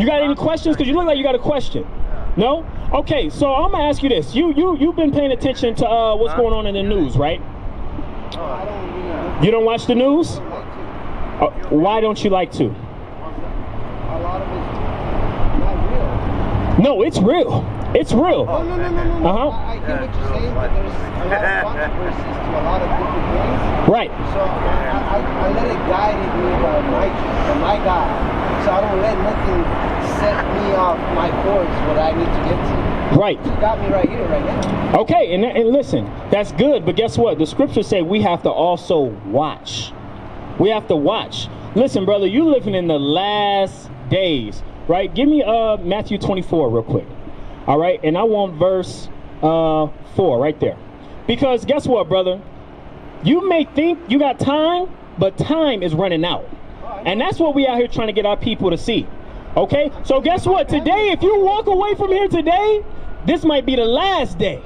You got any questions? Because you look like you got a question. No? Okay, so I'm going to ask you this. You've been paying attention to what's going on in the news, right? You don't watch the news? Why don't you like to? No, it's real. It's real. Oh, no. I hear what you're saying, but there's a lot of controversies to a lot of different things. Right. So I let it guide me by my God. So I don't let nothing set me off my course what I need to get to. Right. You got me right here, right now. Okay, and listen, that's good, but guess what? The scriptures say we have to also watch. We have to watch. Listen, brother, you're living in the last days, right? Give me Matthew 24 real quick. All right, and I want verse 4 right there. Because guess what, brother? You may think you got time, but time is running out. And that's what we out here trying to get our people to see. Okay, so guess what? Today, if you walk away from here today, this might be the last day.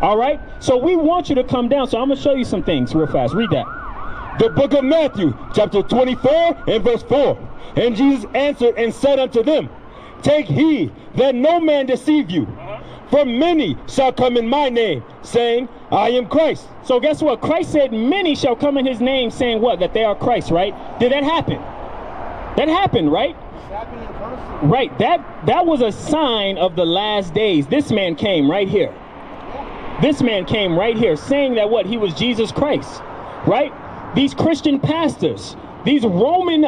All right, so we want you to come down. So I'm going to show you some things real fast. Read that. The book of Matthew, chapter 24 and verse 4. And Jesus answered and said unto them, Take heed that no man deceive you, for many shall come in my name, saying, I am Christ. So guess what? Christ said many shall come in his name, saying what? That they are Christ, right? Did that happen? That happened, right? Right. That was a sign of the last days. This man came right here. This man came right here, saying that what? He was Jesus Christ, right? These Christian pastors, these Roman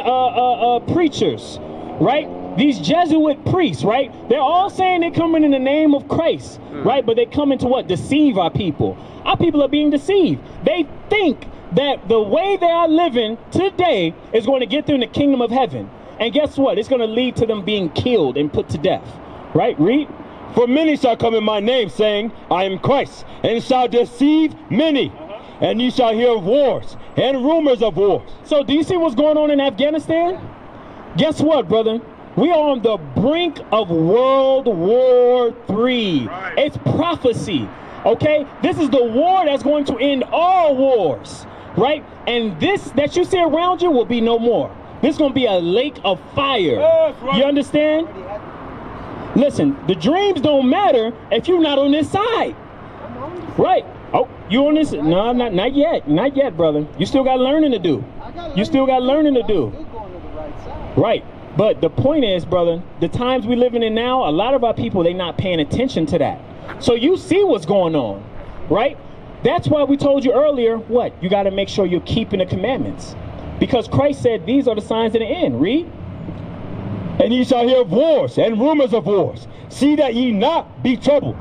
preachers, right? These Jesuit priests, right? They're all saying they're coming in the name of Christ, right? But they come into what? Deceive our people. Our people are being deceived. They think that the way they are living today is going to get them the kingdom of heaven. And guess what? It's going to lead to them being killed and put to death, right? Read. For many shall come in my name, saying, I am Christ, and shall deceive many. And you shall hear of wars and rumors of wars. So do you see what's going on in Afghanistan? Guess what, brother? We are on the brink of World War III. Right. It's prophecy, okay? This is the war that's going to end all wars, right? And this that you see around you will be no more. This is going to be a lake of fire. That's right. You understand? Listen, the dreams don't matter if you're not on this side. I'm on this side. Right. Oh, you on this? No, not yet. Not yet, brother. You still got learning to do. You still got learning to do. Right. But the point is, brother, the times we're living in now, a lot of our people, they're not paying attention to that. So you see what's going on, right? That's why we told you earlier, what? You got to make sure you're keeping the commandments. Because Christ said these are the signs of the end. Read. And ye shall hear of wars and rumors of wars. See that ye not be troubled.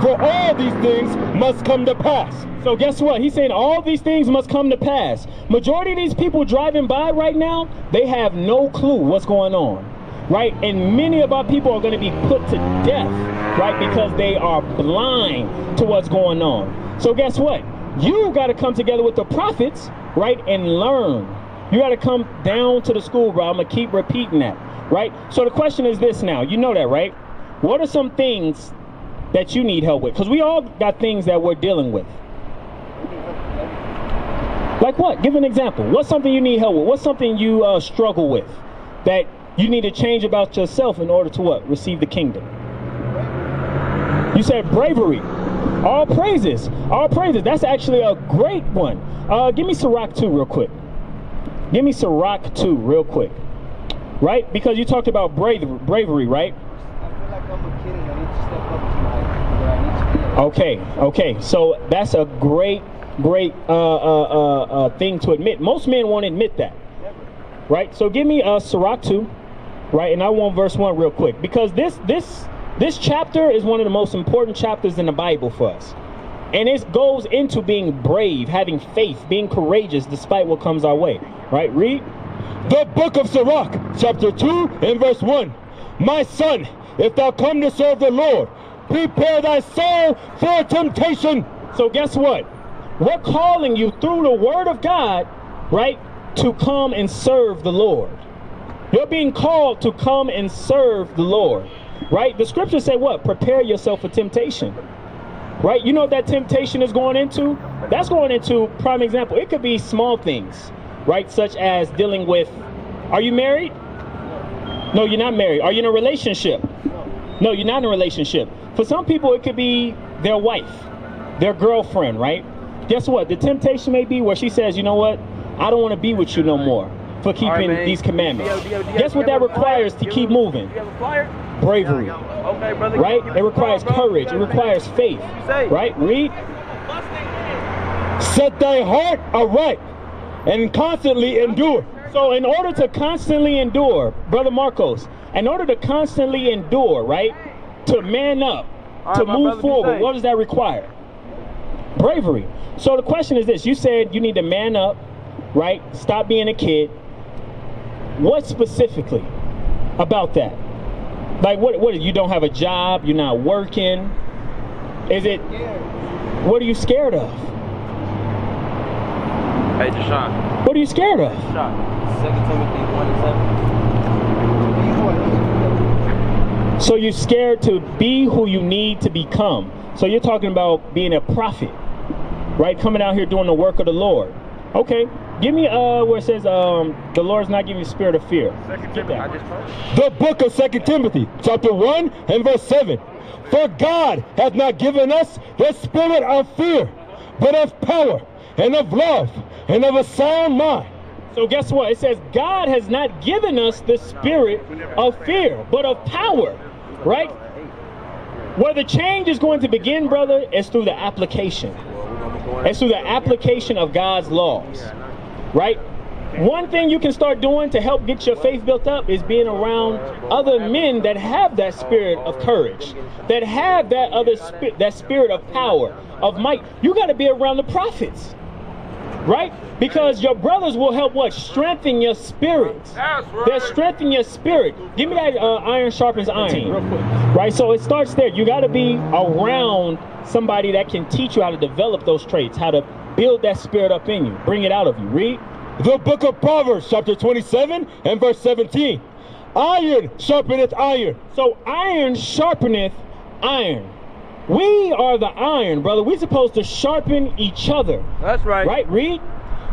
For all these things must come to pass. So guess what? He's saying all these things must come to pass. Majority of these people driving by right now, they have no clue what's going on, right? And many of our people are going to be put to death, right? Because they are blind to what's going on. So guess what? You got to come together with the prophets, right? And learn. You got to come down to the school, bro. I'm going to keep repeating that, right? So the question is this now. You know that, right? What are some things that you need help with? Because we all got things that we're dealing with. Like what? Give an example. What's something you need help with? What's something you struggle with that you need to change about yourself in order to what? Receive the kingdom. You said bravery. All praises. All praises. That's actually a great one. Give me Sirach 2 real quick. Give me Sirach 2 real quick. Right? Because you talked about bravery, right? Okay, so that's a great thing to admit. Most men won't admit that, right? So give me Sirach 2, right? And I want verse 1 real quick, because this chapter is one of the most important chapters in the Bible for us. And it goes into being brave, having faith, being courageous despite what comes our way, right? Read. The book of Sirach, chapter 2 and verse 1. My son, if thou come to serve the Lord, prepare thy soul for temptation. So guess what? We're calling you through the word of God, right, to come and serve the Lord. You're being called to come and serve the Lord, right? The scriptures say what? Prepare yourself for temptation, right? You know what that temptation is going into? That's going into, prime example, it could be small things, right, such as dealing with, are you married? No, you're not married. Are you in a relationship? No, you're not in a relationship. For some people, it could be their wife, their girlfriend, right? Guess what? The temptation may be where she says, you know what? I don't want to be with you no more for keeping these commandments. Guess what that requires to keep moving? Bravery, right? It requires courage. It requires faith, right? Read. Set thy heart aright and constantly endure. So in order to constantly endure, Brother Marcos, in order to constantly endure, right, to man up, to move forward, what does that require? Bravery. So the question is this. You said you need to man up, right? Stop being a kid. What specifically about that? Like what you don't have a job, you're not working? Is it, what are you scared of? Hey, Deshaun. What are you scared of? Deshaun, 2 Timothy 1:7. So you're scared to be who you need to become. So you're talking about being a prophet, right? Coming out here doing the work of the Lord. Okay, give me where it says the Lord's not giving you spirit of fear. The book of 2 Timothy, chapter 1 and verse 7. For God hath not given us the spirit of fear, but of power and of love and of a sound mind. So guess what? It says God has not given us the spirit of fear, but of power, right? Where the change is going to begin, brother, is through the application. It's through the application of God's laws, right? One thing you can start doing to help get your faith built up is being around other men that have that spirit of courage, that have that that spirit of power, of might. You got to be around the prophets, right? Because your brothers will help what? Strengthen your spirit. They'll strengthen your spirit. Give me that iron sharpens iron, real quick, right? So it starts there. You got to be around somebody that can teach you how to develop those traits, how to build that spirit up in you, bring it out of you. Read. The book of Proverbs, chapter 27 and verse 17. Iron sharpeneth iron. So iron sharpeneth iron. We are the iron, brother. We're supposed to sharpen each other. That's right. Right, read.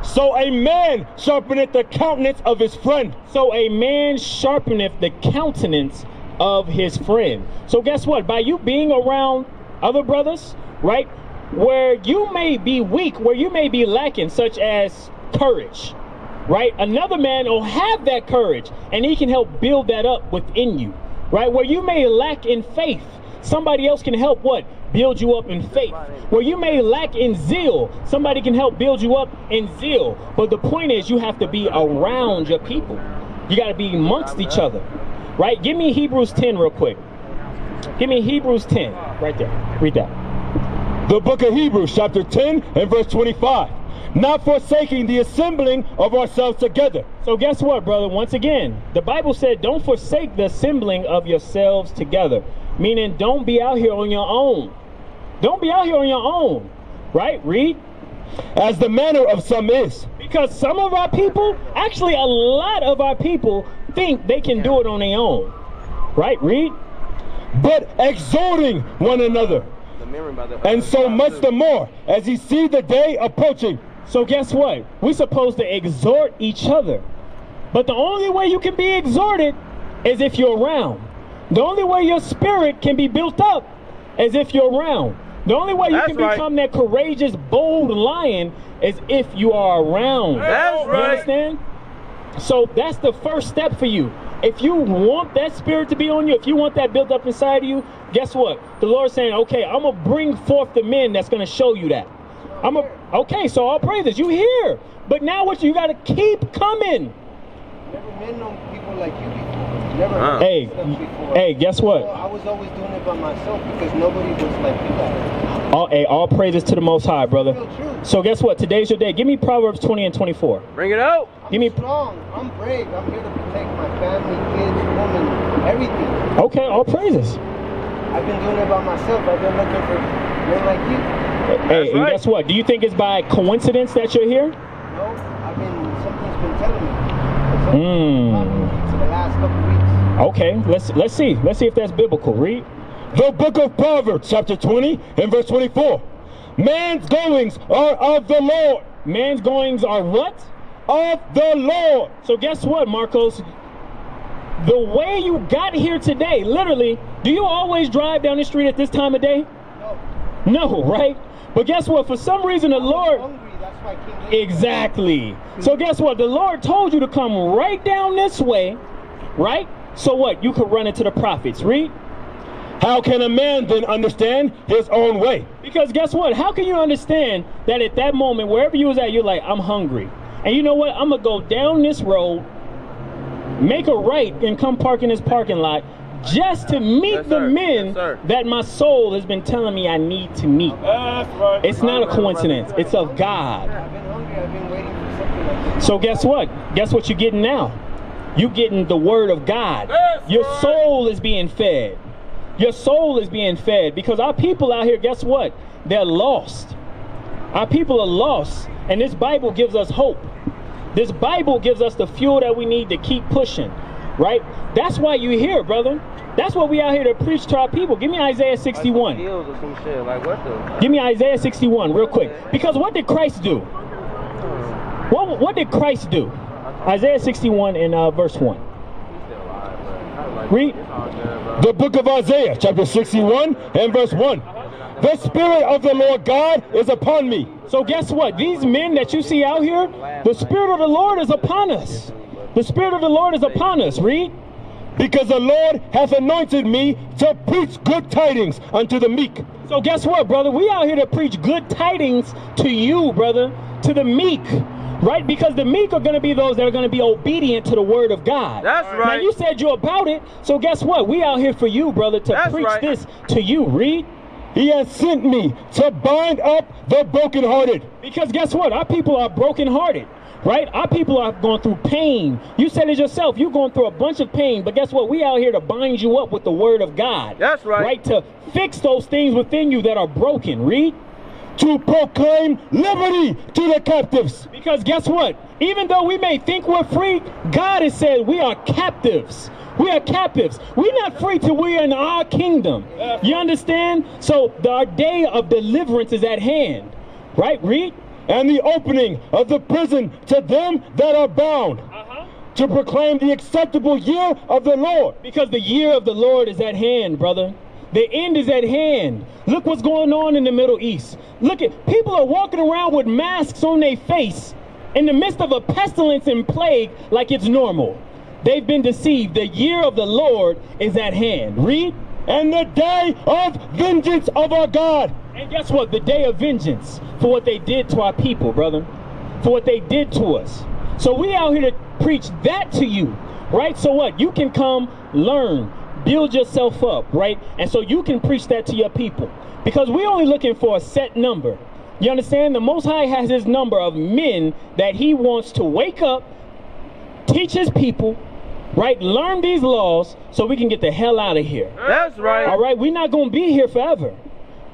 So a man sharpeneth the countenance of his friend. So a man sharpeneth the countenance of his friend. So guess what? By you being around other brothers, right, where you may be weak, where you may be lacking, such as courage, right? Another man will have that courage and he can help build that up within you, right? Where you may lack in faith, somebody else can help what? Build you up in faith. Where you may lack in zeal, somebody can help build you up in zeal. But the point is you have to be around your people. You got to be amongst each other, right? Give me Hebrews 10 real quick. Give me Hebrews 10 right there. Read that. The book of Hebrews, chapter 10 and verse 25. Not forsaking the assembling of ourselves together. So guess what, brother? Once again, the Bible said don't forsake the assembling of yourselves together. Meaning don't be out here on your own. Don't be out here on your own. Right? Read. As the manner of some is. Because some of our people, actually a lot of our people, think they can do it on their own. Right? Read. But exhorting one another. And so much the more as ye see the day approaching. So guess what? We're supposed to exhort each other. But the only way you can be exhorted is if you're around. The only way your spirit can be built up is if you're around. The only way you can become that courageous, bold lion is if you are around. That's right. You understand? So that's the first step for you. If you want that spirit to be on you, if you want that built up inside of you, guess what? The Lord's saying, okay, I'm going to bring forth the men that's going to show you that. Okay, so I'll pray this. You hear. But now what you got to keep coming. Never met no people like you before. Never heard stuff before. Hey, guess what? So I was always doing it by myself because nobody was like you guys. All praises to the Most High, brother. So guess what? Today's your day. Give me Proverbs 20 and 24. Bring it out. Give me. I'm strong. I'm brave. I'm here to protect my family, kids, woman, everything. Okay, all praises. I've been doing it by myself. I've been looking for men like you. Hey, and guess what? Do you think it's by coincidence that you're here? No, something's been telling me. For the last couple weeks. Okay, let's see if that's biblical. Read. The book of Proverbs, chapter 20 and verse 24. Man's goings are of the Lord. Man's goings are what? Of the Lord. So guess what, Marcos? The way you got here today, literally, do you always drive down the street at this time of day? No, right? But guess what? For some reason, the Lord... hungry, that's why I came late. Exactly. So guess what? The Lord told you to come right down this way, right? So what? You could run into the prophets. Read. How can a man then understand his own way? Because guess what? How can you understand that at that moment, wherever you was at, you're like, I'm hungry. And you know what? I'm going to go down this road, make a right, and come park in this parking lot, just to meet the men that my soul has been telling me I need to meet. Right. It's not a coincidence. It's of God. I've been hungry. I've been waiting for something like this. So guess what? Guess what you're getting now? You're getting the word of God. Your soul is being fed. Your soul is being fed. Because our people out here, guess what? They're lost. Our people are lost. And this Bible gives us hope. This Bible gives us the fuel that we need to keep pushing. Right? That's why you here, brother. That's what we out here to preach to our people. Give me Isaiah 61. Give me Isaiah 61 real quick. Because what did Christ do? What did Christ do? Isaiah 61 and verse 1. Read. The book of Isaiah, chapter 61 and verse 1. The Spirit of the Lord God is upon me. So guess what? These men that you see out here, the Spirit of the Lord is upon us. The Spirit of the Lord is upon us. Read. Because the Lord hath anointed me to preach good tidings unto the meek. So guess what, brother? We out here to preach good tidings to you, brother, to the meek. Right? Because the meek are going to be those that are going to be obedient to the word of God. That's right. Now, you said you're about it. So guess what? We out here for you, brother, to preach this to you. Read. He has sent me to bind up the brokenhearted. Because guess what? Our people are brokenhearted. Right? Our people are going through pain. You said it yourself. You're going through a bunch of pain. But guess what? We out here to bind you up with the word of God. That's right. Right? To fix those things within you that are broken. Read. To proclaim liberty to the captives. Because guess what? Even though we may think we're free, God has said we are captives. We are captives. We're not free till we're in our kingdom. You understand? So our day of deliverance is at hand. Right? Read. And the opening of the prison to them that are bound, to proclaim the acceptable year of the Lord. Because the year of the Lord is at hand, brother. The end is at hand. Look what's going on in the Middle East. Look at, people are walking around with masks on their face in the midst of a pestilence and plague like it's normal. They've been deceived. The year of the Lord is at hand. Read. And the day of vengeance of our God. And guess what? The day of vengeance for what they did to our people, brother. For what they did to us. So we out here to preach that to you, right? So what? You can come learn, build yourself up, right? And so you can preach that to your people. Because we're only looking for a set number. You understand? The Most High has his number of men that he wants to wake up, teach his people, right? Learn these laws so we can get the hell out of here. That's right. All right? We're not going to be here forever.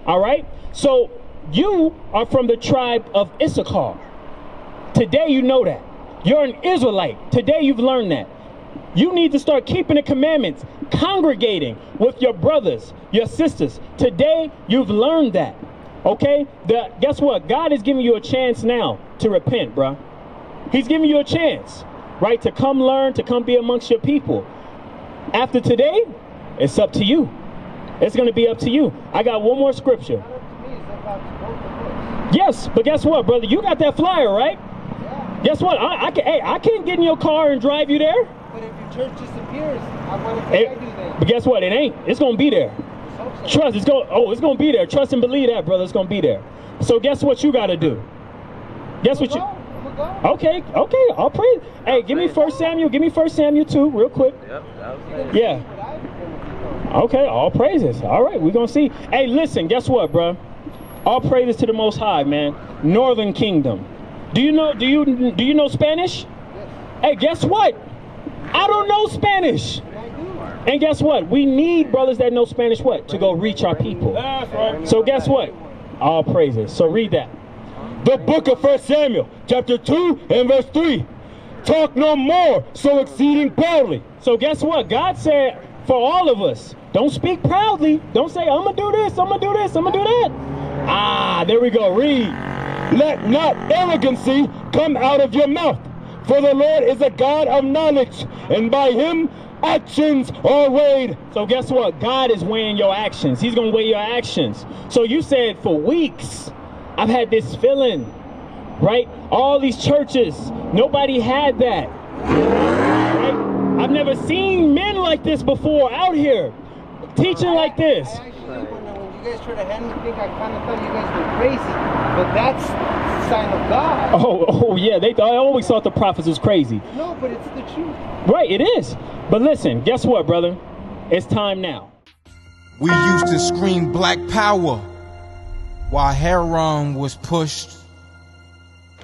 All right? So you are from the tribe of Issachar. Today you know that. You're an Israelite. Today you've learned that. You need to start keeping the commandments, congregating with your brothers, your sisters. Today you've learned that. Okay? Guess what? God is giving you a chance now to repent, bro. He's giving you a chance, right? To come learn, to come be amongst your people. After today, it's up to you. It's going to be up to you. I got one more scripture. Yes, but guess what, brother? You got that flyer, right? Yeah. Guess what? I can't get in your car and drive you there. But if your church disappears, I want to do that. But guess what? It ain't. It's going to be there. So. Trust. It's going to be there. Trust and believe that, brother. It's going to be there. So guess what you got to do? Guess what you... Okay, okay. I'll pray. Hey, give me 1 Samuel. Give me 1 Samuel 2 real quick. Yep, yeah. Okay, all praises. All right, we're going to see. Hey, listen, guess what, bro? All praises to the Most High, man. Northern Kingdom. Do you know Spanish? Yes. Hey, guess what? I don't know Spanish. And guess what? We need brothers that know Spanish what? To go reach our people. That's right. So guess what? All praises. So read that. The book of 1 Samuel, chapter 2 and verse 3. Talk no more so exceeding proudly. So guess what? God said for all of us, don't speak proudly. Don't say, I'm going to do this, I'm going to do this, I'm going to do that. Ah, there we go. Read. Let not arrogancy come out of your mouth, for the Lord is a God of knowledge, and by him actions are weighed. So guess what? God is weighing your actions. He's going to weigh your actions. So you said, for weeks, I've had this feeling, right? All these churches, nobody had that. Right? I've never seen men like this before out here, teaching like this. You guys try to hand me things, I kind of thought you guys were crazy, but that's the sign of God. Oh yeah, I always thought the prophets was crazy. No, but it's the truth. Right, it is. But listen, guess what, brother? It's time now. We used to scream black power while Heron was pushed.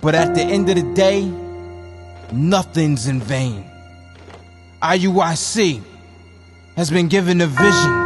But at the end of the day, nothing's in vain. IUIC has been given a vision.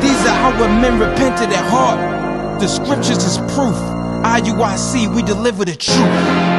These are how our men repented at heart. The scriptures is proof. IUIC, we deliver the truth.